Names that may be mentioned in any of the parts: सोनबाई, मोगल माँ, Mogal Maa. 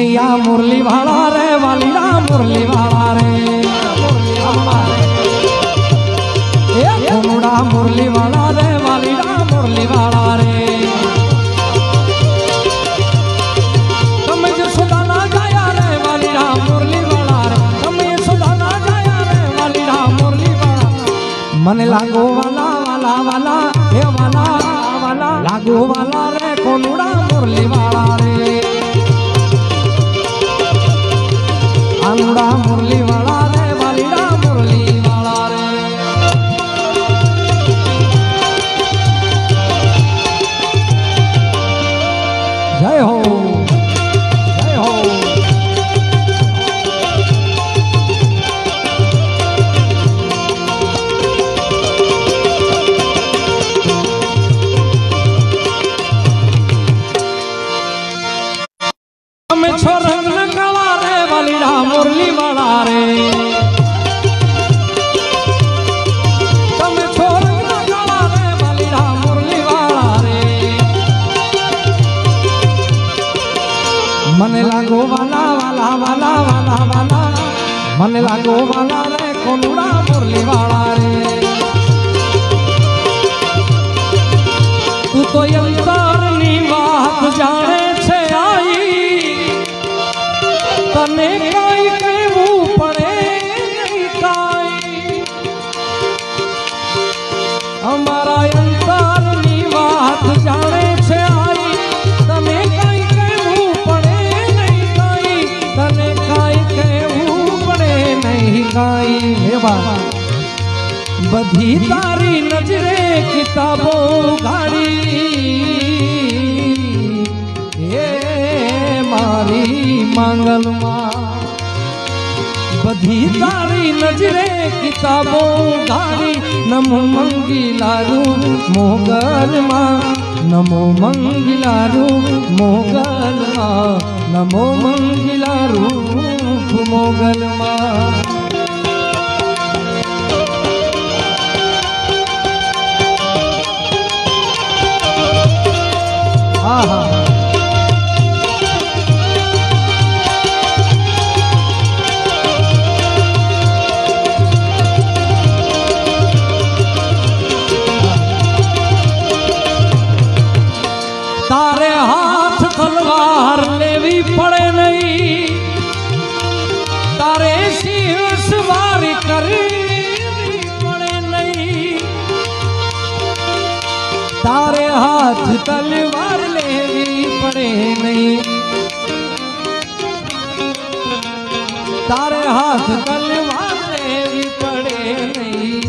मैया मुरली वाला रे, वाली राम मुरली वाला रे, घुमड़ा मुरली वाला रे, वाली राम मुरली वाला रे। मन लागो वाला वाला वाला हे वाला वाला लागो वाला रे, कोनुड़ा मुरली वाला रे, अनुड़ा मुरली वाला रे, वालीड़ा मुरली वाला रे। जय हो जय हो। मन लागो वाला रे, कोनुड़ा मुरली वाला रे, तू तो यंतर नी बात जाने छे आई, तने काई के मुँह पड़े नहीं काई। हमारा यंतर नी बात जाने छे आई, तने काई के मुँह पड़े नहीं काई, तने काई के नहीं गाई। बधी तारी नजरे किताबों उघाड़ी, ये मारी मंगल माँ। बधी तारी नजरे किताबों उघाड़ी, नमो मंगिला रूप मोगल माँ, नमो मंगिला रूप मोगल माँ, नमो मंगिला रूप मोगल माँ। आहा तारे हाथ तलवार लेवी पड़े नहीं, तारे सिंह सवार करनी पड़े नहीं, तारे हाथ तलवार लेनी पड़े नहीं, तारे हाथ तलवार लेनी पड़े नहीं।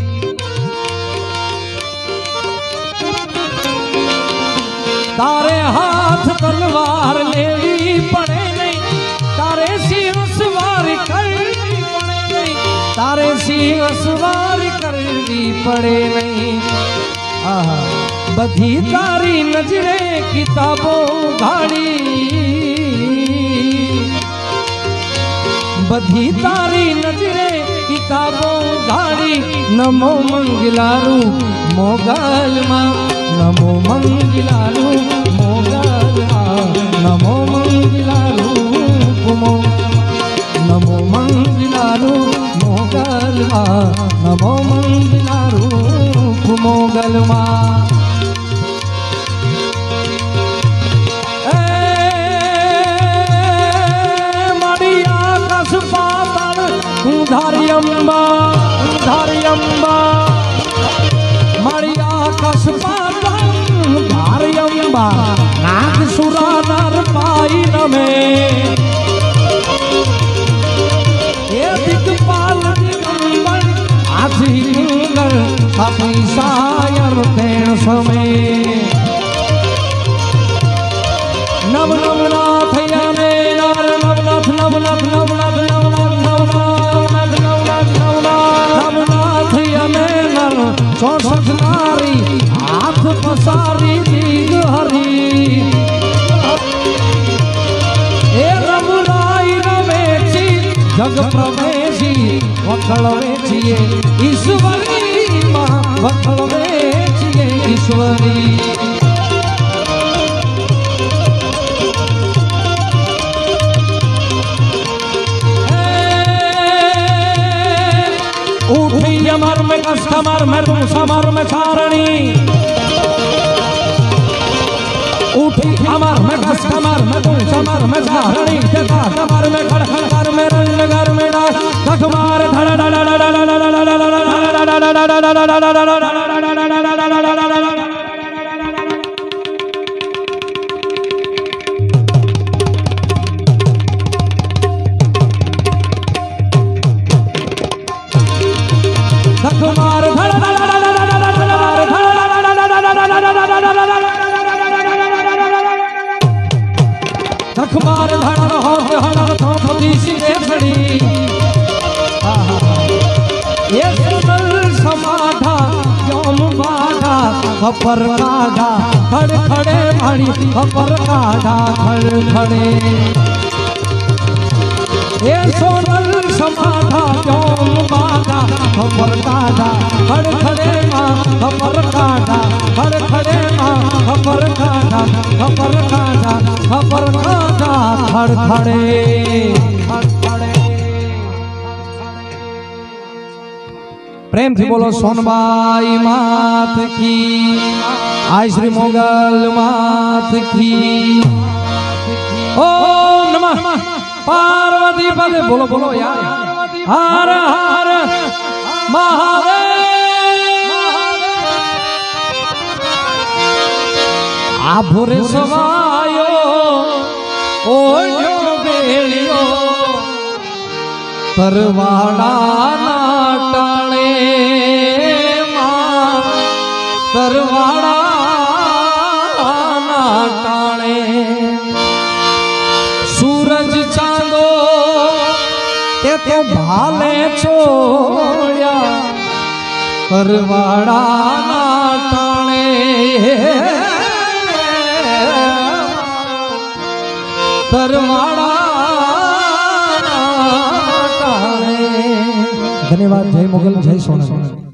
तारे हाथ तलवार लेनी पड़े नहीं, तारे सिंह सवार करनी पड़े नहीं, तारे सिंह सवार करनी पड़े नहीं। आहा बधी तारी नजरे किताबों उघाड़ी, बधी तारी नजरे किताबों उघाड़ी, नमो मंगिलारू मोगल माँ, नमो मंगिलारू मोगल माँ, नमो मंगिलारू कुमो, नमो मंगिलारू मोगल माँ, नमो मंगिलारू मोगल माँ। उधारी अम्बा उधारी अम्बा, मारिया कस पातन उधारी अम्बा, नाग सुरा नर पाई नमे, ये दिगपाल दिगंबर आजी हिंगर अपनी सायर तेण समे। नव नवनाथ याने नर नवनाथ नवनाथ नवनाथ नवनाथ चौसठ नारी हाथ पसारी दीग हरी, ए रमराई रमेची जग प्रवेशी वखल वेचिए ईश्वरी माँ, वखल वेचिए ईश्वरी। उठी अमर में कस्टमर में समर में सारणी उठी अमर में कस्टमर में समर में सारणी जगह समर में खड़खड़ कर में रंग घर में डाल तकमार धड़ धड़ धड़ धड़ धड़ धड़ धड़ धड़ धड़ धड़ धड़ अखबार धड़ हो समाधा योम बाधा खबर काढ़ा खड़ खड़े भाड़ी खबर काढ़ा खड़ खड़े ये सोनल समाधा योम बाधा खबर काढ़ा खड़ खड़े माँ खबर काढ़ा खड़ खड़े माँ खबर काढ़ा खबर काढ़ा खबर काढ़ा खड़ खड़े। प्रेम थी बोलो सोनबाई मात की, आई श्री मोगल मात की। ओम नमः पार्वती पदे बोलो बोलो यार हर हर महादेव। आभुर सवायो ओ यो बेलियो तरवाड़ा तरवाड़ा ना टाणे सूरज चांदो ते तो भाले छोड़िया तरवाड़ा ना टाणे तरवाड़ा ना टाणे। धन्यवाद। जय मोगल जय सोना।